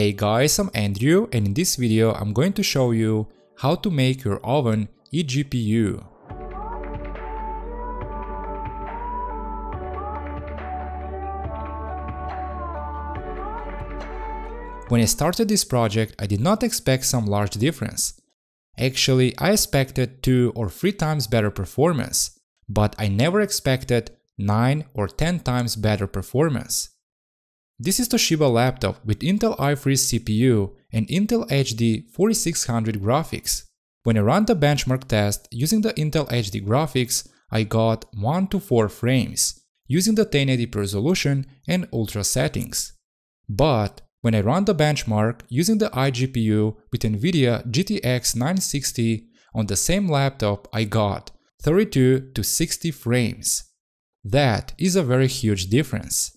Hey guys, I'm Andrew, and in this video I'm going to show you how to make your oven eGPU. When I started this project, I did not expect some large difference. Actually, I expected 2 or 3 times better performance, but I never expected 9 or 10 times better performance. This is Toshiba laptop with Intel i3 CPU and Intel HD 4600 graphics. When I ran the benchmark test using the Intel HD graphics, I got 1 to 4 frames using the 1080p resolution and ultra settings. But when I ran the benchmark using the iGPU with NVIDIA GTX 960 on the same laptop, I got 32 to 60 frames. That is a very huge difference.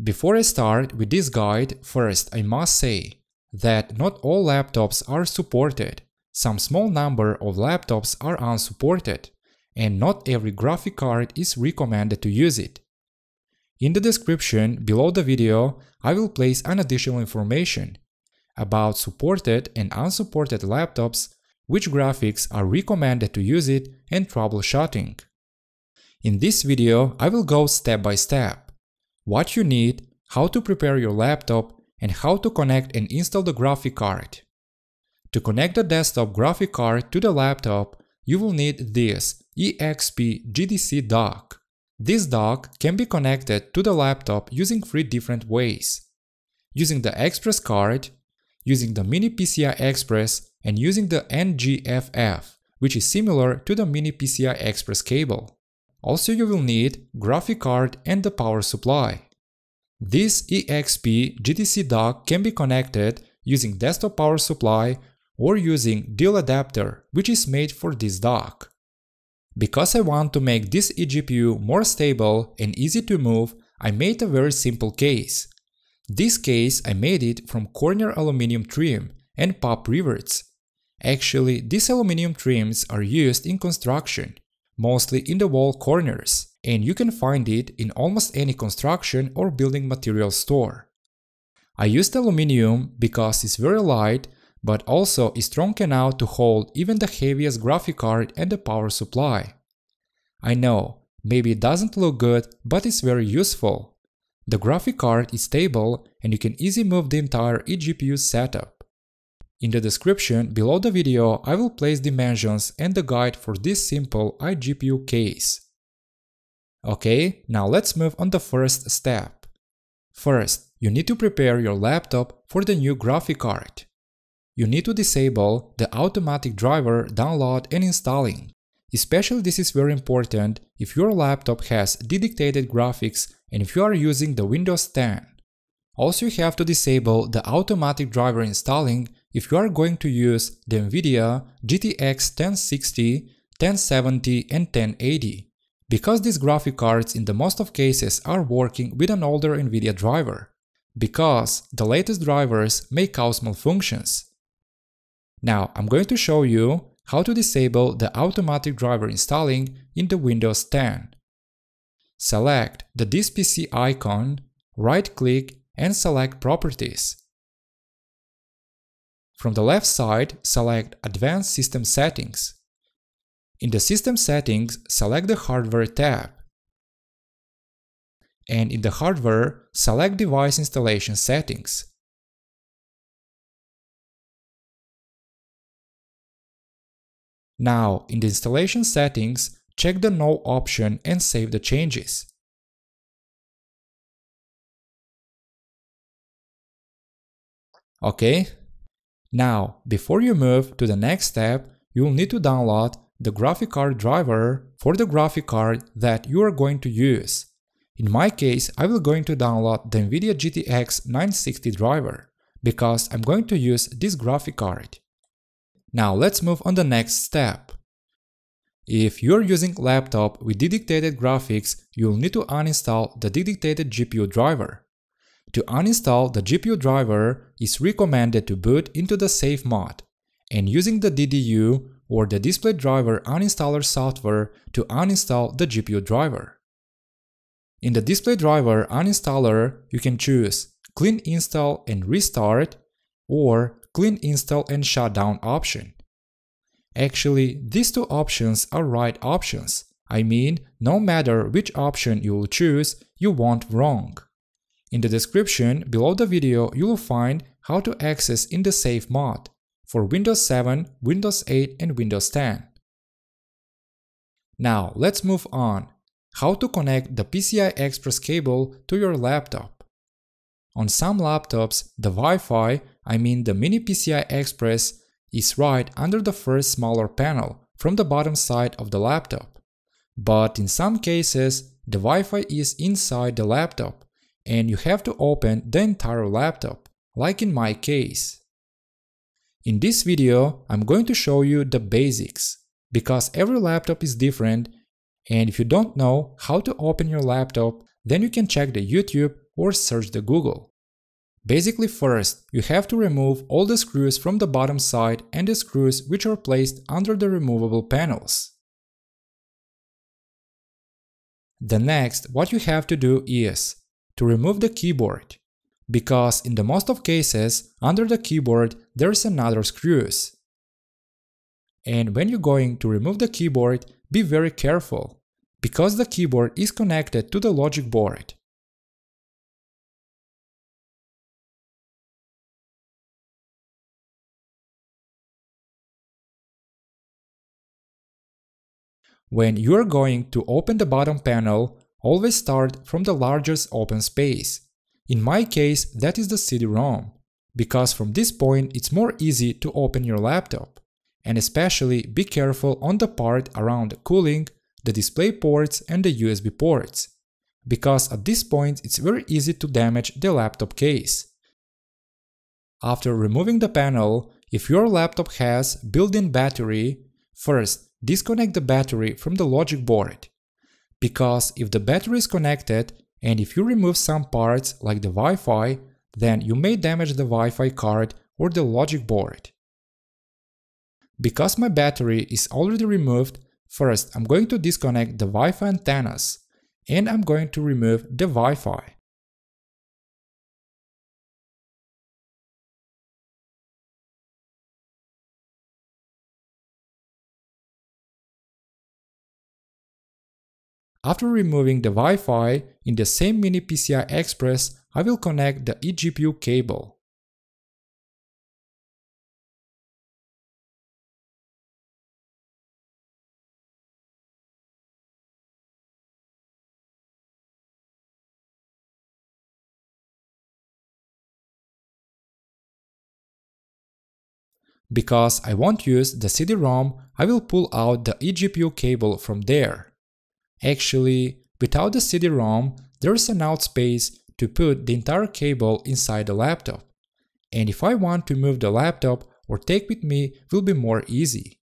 Before I start with this guide, first I must say that not all laptops are supported. Some small number of laptops are unsupported, and not every graphic card is recommended to use it. In the description below the video, I will place an additional information about supported and unsupported laptops, which graphics are recommended to use it, and troubleshooting. In this video, I will go step by step. What you need, how to prepare your laptop, and how to connect and install the graphic card. To connect the desktop graphic card to the laptop, you will need this EXP GDC dock. This dock can be connected to the laptop using 3 different ways. Using the Express card, using the Mini PCI Express, and using the NGFF, which is similar to the Mini PCI Express cable. Also you will need graphic card and the power supply. This EXP GDC dock can be connected using desktop power supply or using dual adapter, which is made for this dock. Because I want to make this eGPU more stable and easy to move, I made a very simple case. This case I made it from corner aluminum trim and pop rivets. Actually, these aluminum trims are used in construction, mostly in the wall corners, and you can find it in almost any construction or building material store. I used aluminum because it's very light, but also is strong enough to hold even the heaviest graphic card and the power supply. I know, maybe it doesn't look good, but it's very useful. The graphic card is stable and you can easily move the entire eGPU setup. In the description below the video, I will place dimensions and the guide for this simple iGPU case. Okay, now let's move on the first step. First, you need to prepare your laptop for the new graphic card. You need to disable the automatic driver download and installing. Especially this is very important if your laptop has dedicated graphics and if you are using the Windows 10. Also you have to disable the automatic driver installing if you are going to use the NVIDIA GTX 1060, 1070 and 1080. Because these graphic cards in the most of cases are working with an older NVIDIA driver. Because the latest drivers may cause malfunctions. Now I'm going to show you how to disable the automatic driver installing in the Windows 10. Select the This PC icon, right-click and select Properties. From the left side, select Advanced System Settings. In the System Settings, select the Hardware tab. And in the Hardware, select Device Installation Settings. Now, in the installation settings, check the No option and save the changes. Okay. Now, before you move to the next step, you will need to download the graphic card driver for the graphic card that you are going to use. In my case, I will going to download the NVIDIA GTX 960 driver because I'm going to use this graphic card. Now let's move on the next step. If you're using laptop with dedicated graphics, you'll need to uninstall the dedicated GPU driver. To uninstall the GPU driver, it's recommended to boot into the safe mode and using the DDU or the Display Driver Uninstaller software to uninstall the GPU driver. In the Display Driver Uninstaller, you can choose clean install and restart, or clean install and shutdown option. Actually, these two options are right options. I mean, no matter which option you will choose, you won't wrong. In the description below the video you will find how to access in the Safe mod for Windows 7, Windows 8 and Windows 10. Now let's move on. How to connect the PCI Express cable to your laptop. On some laptops, the Wi-Fi, I mean the Mini PCI Express, is right under the first smaller panel from the bottom side of the laptop. But in some cases, the Wi-Fi is inside the laptop and you have to open the entire laptop, like in my case. In this video, I'm going to show you the basics, because every laptop is different, and if you don't know how to open your laptop, then you can check the YouTube or search the Google. Basically first, you have to remove all the screws from the bottom side and the screws which are placed under the removable panels. The next, what you have to do is to remove the keyboard, because in the most of cases, under the keyboard there's another screws. And when you're going to remove the keyboard, be very careful, because the keyboard is connected to the logic board. When you are going to open the bottom panel, always start from the largest open space. In my case, that is the CD-ROM, because from this point it's more easy to open your laptop. And especially be careful on the part around the cooling, the display ports and the USB ports, because at this point it's very easy to damage the laptop case. After removing the panel, if your laptop has built-in battery, first disconnect the battery from the logic board, because if the battery is connected and if you remove some parts like the Wi-Fi, then you may damage the Wi-Fi card or the logic board. Because my battery is already removed, first I'm going to disconnect the Wi-Fi antennas and I'm going to remove the Wi-Fi. After removing the Wi-Fi, in the same Mini PCI Express, I will connect the eGPU cable. Because I won't use the CD-ROM, I will pull out the eGPU cable from there. Actually, without the CD-ROM, there's an out space to put the entire cable inside the laptop. And if I want to move the laptop or take with me, it will be more easy.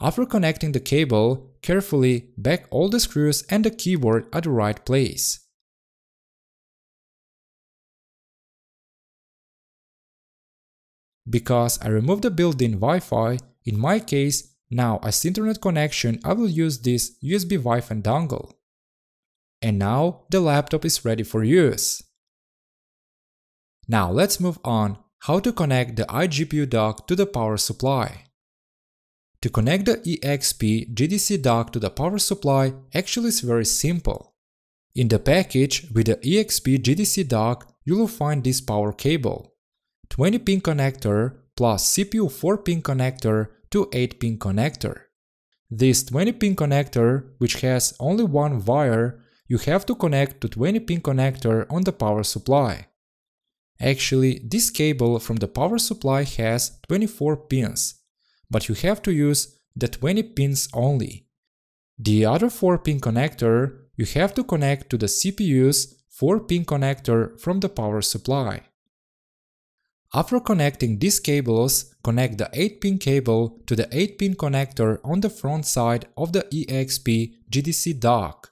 After connecting the cable, carefully back all the screws and the keyboard at the right place. Because I removed the built-in Wi-Fi, in my case, now as internet connection I will use this USB Wi-Fi dongle. And now the laptop is ready for use. Now let's move on, how to connect the iGPU dock to the power supply. To connect the EXP GDC dock to the power supply actually is very simple. In the package with the EXP GDC dock you will find this power cable, 20-pin connector plus CPU 4-pin connector to 8-pin connector. This 20-pin connector, which has only one wire, you have to connect to 20-pin connector on the power supply. Actually, this cable from the power supply has 24 pins, but you have to use the 20 pins only. The other 4-pin connector, you have to connect to the CPU's 4-pin connector from the power supply. After connecting these cables, connect the 8-pin cable to the 8-pin connector on the front side of the EXP GDC dock.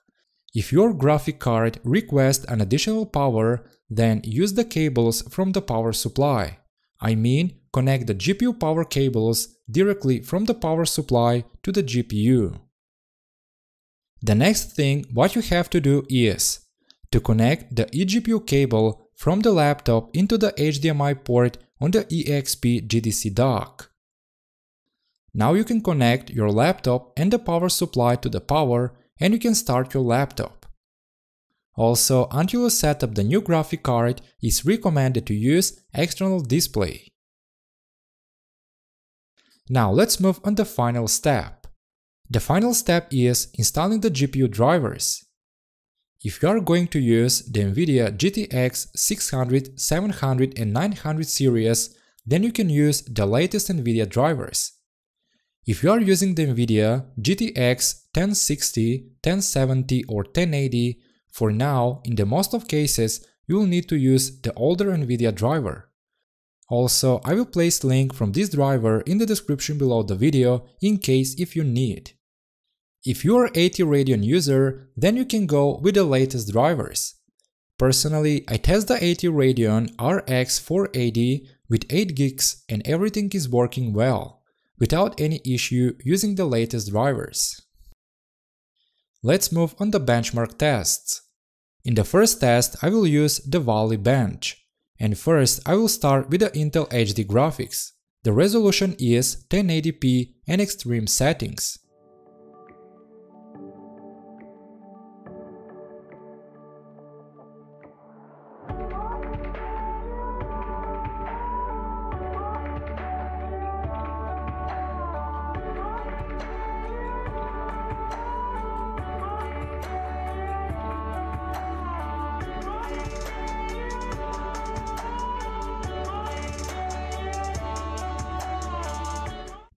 If your graphic card requests an additional power, then use the cables from the power supply. I mean, connect the GPU power cables directly from the power supply to the GPU. The next thing what you have to do is to connect the eGPU cable from the laptop into the HDMI port on the EXP GDC dock. Now you can connect your laptop and the power supply to the power, and you can start your laptop. Also, until you set up the new graphic card, it's recommended to use external display. Now let's move on the final step. The final step is installing the GPU drivers. If you are going to use the NVIDIA GTX 600, 700 and 900 series, then you can use the latest NVIDIA drivers. If you are using the NVIDIA GTX 1060, 1070 or 1080, for now, in the most of cases, you will need to use the older NVIDIA driver. Also, I will place link from this driver in the description below the video in case if you need. If you are AT Radeon user, then you can go with the latest drivers. Personally, I test the AT Radeon RX 480 with 8 gigs and everything is working well, without any issue using the latest drivers. Let's move on the benchmark tests. In the first test, I will use the Valley Bench. And first, I will start with the Intel HD graphics. The resolution is 1080p and extreme settings.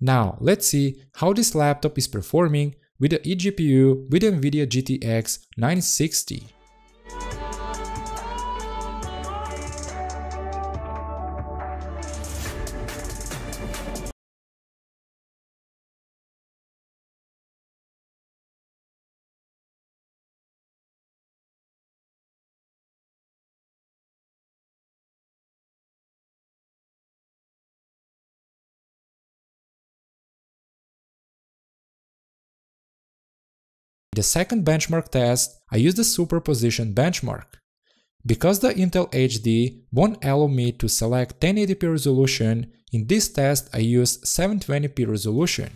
Now let's see how this laptop is performing with the eGPU with NVIDIA GTX 960. The second benchmark test, I used the superposition benchmark. Because the Intel HD won't allow me to select 1080p resolution, in this test I used 720p resolution.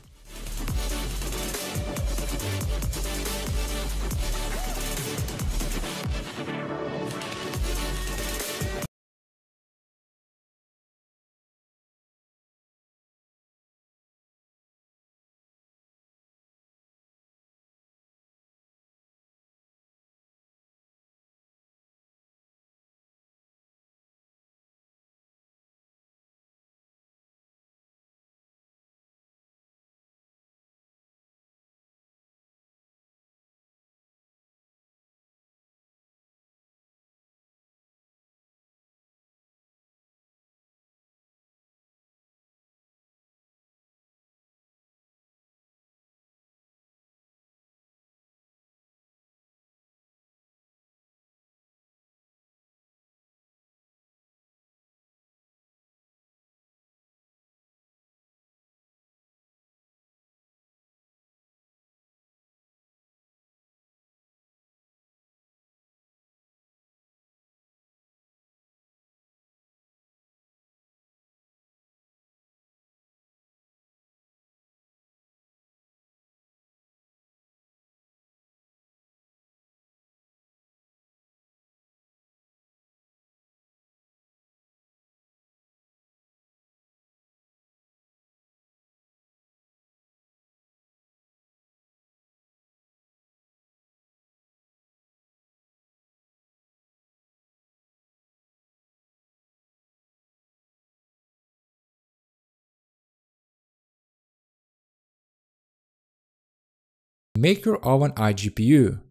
Make your own iGPU.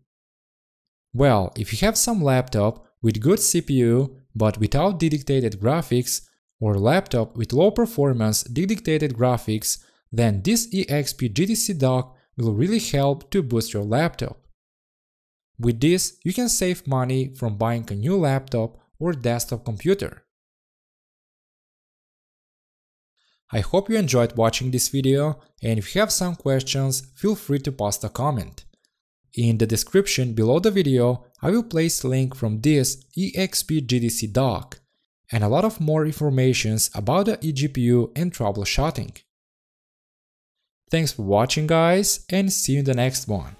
Well, if you have some laptop with good CPU but without dedicated graphics, or laptop with low performance dedicated graphics, then this EXP GDC dock will really help to boost your laptop. With this, you can save money from buying a new laptop or desktop computer. I hope you enjoyed watching this video, and if you have some questions, feel free to post a comment. In the description below the video, I will place a link from this EXP GDC doc and a lot of more informations about the eGPU and troubleshooting. Thanks for watching guys, and see you in the next one.